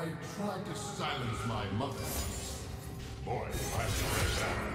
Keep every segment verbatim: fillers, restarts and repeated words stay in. I tried to silence my mother. Boy, I stressed out.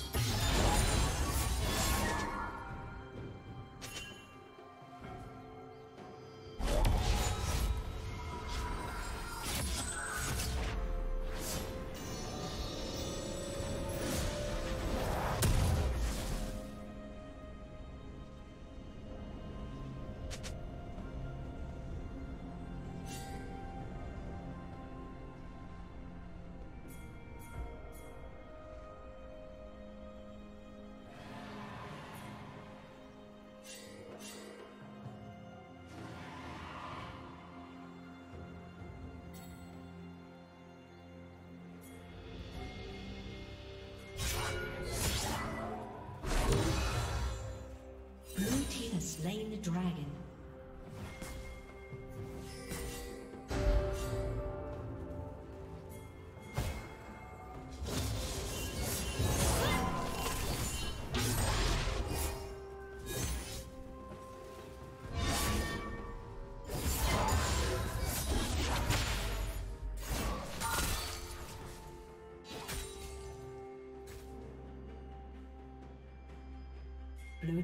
Slain the dragon. Blue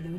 Blue